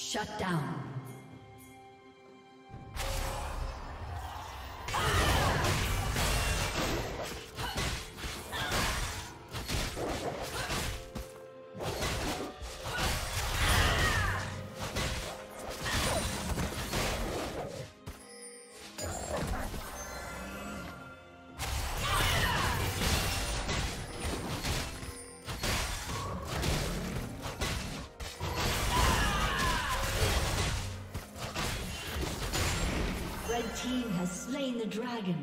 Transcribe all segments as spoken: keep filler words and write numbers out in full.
Shut down. the dragon.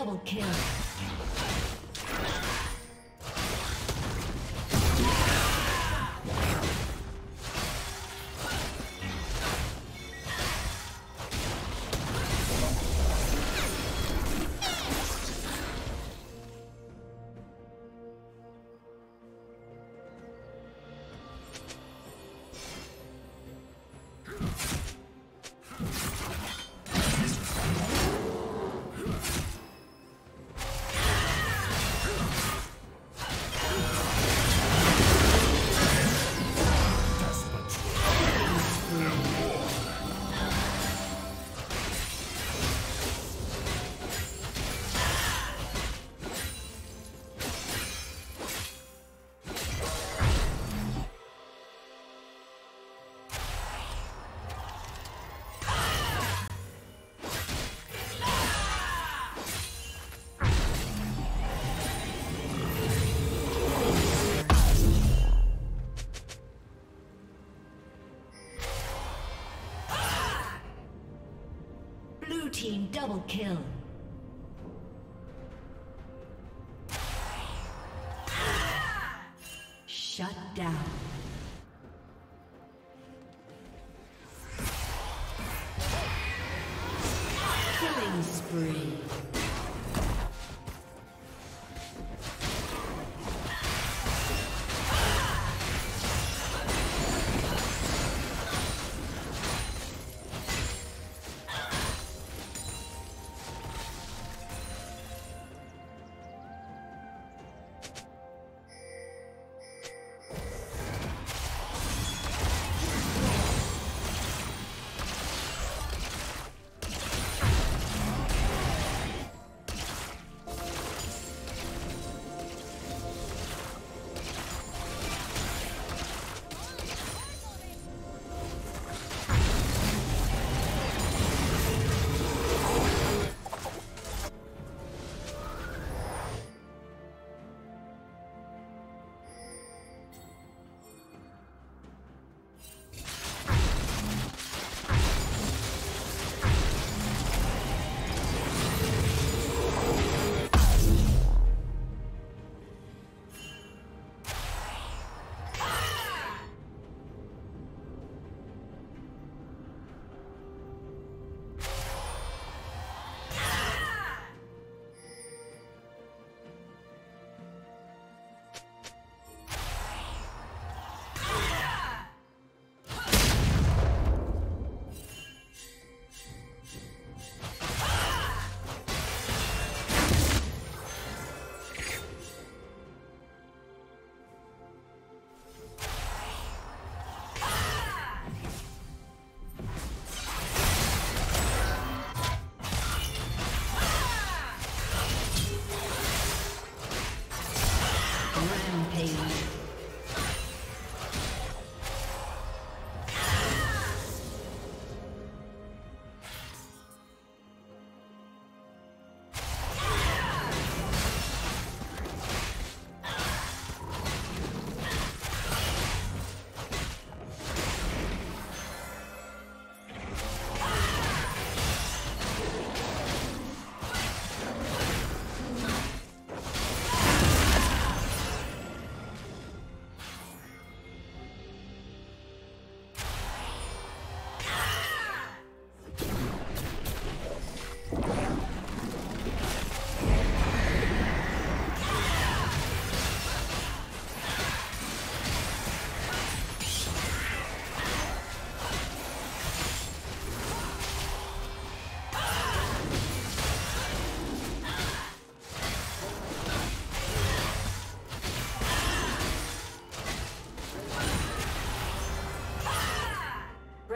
Double kill. Team double kill. Shut down. Killing spree.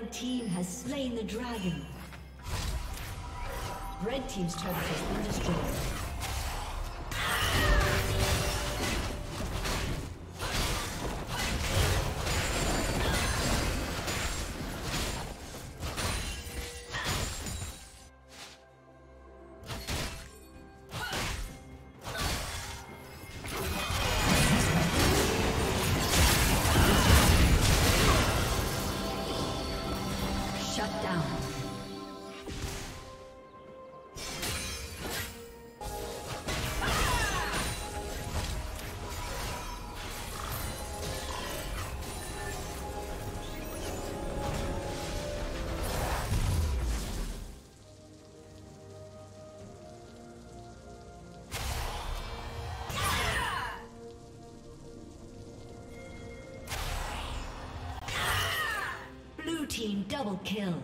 Red team has slain the dragon. Red team's turret has been destroyed. Team double kill.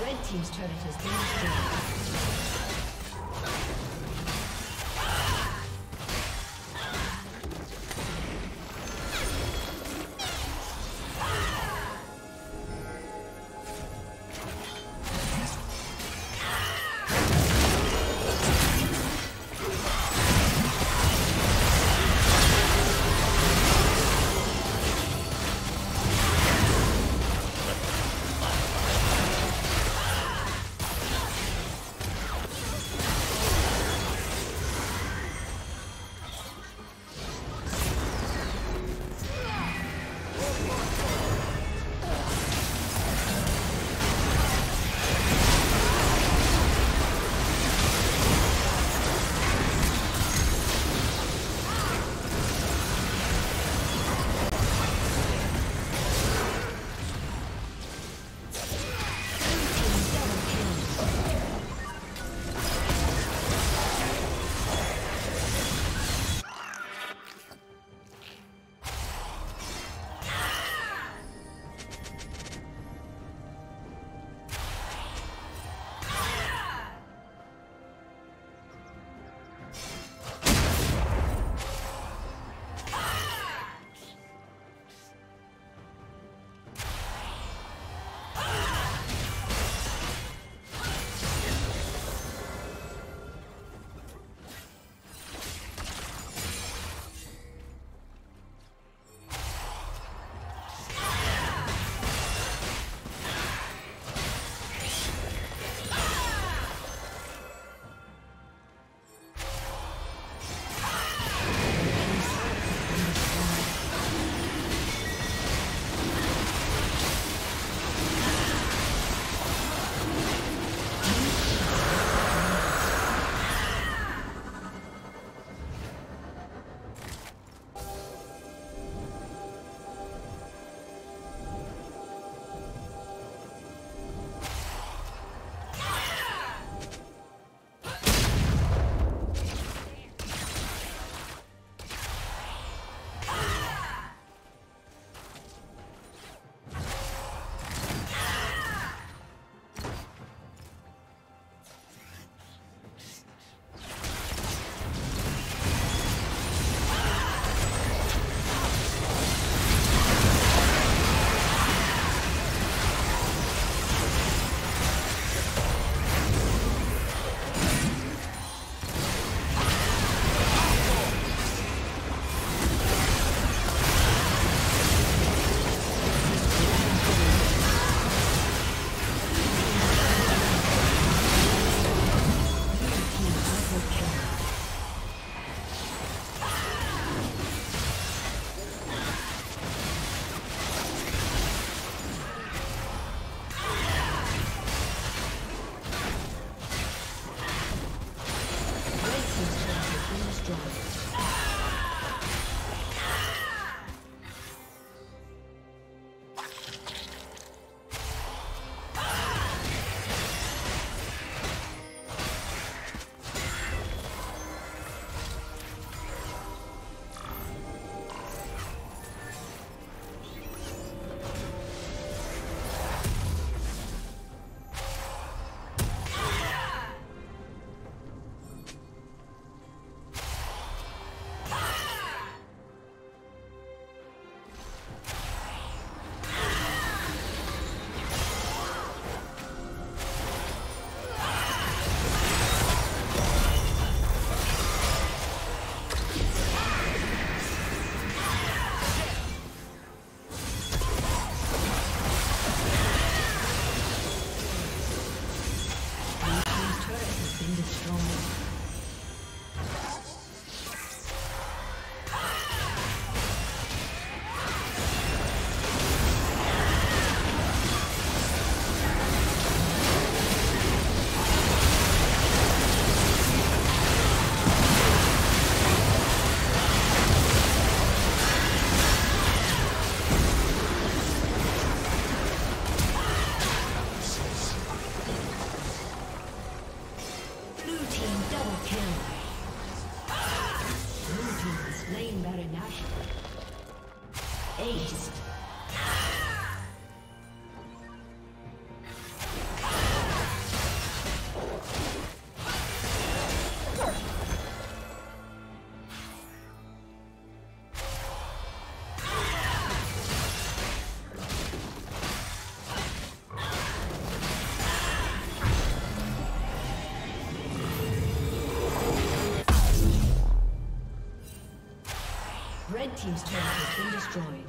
Red team's turret has been Red team's turret has been destroyed.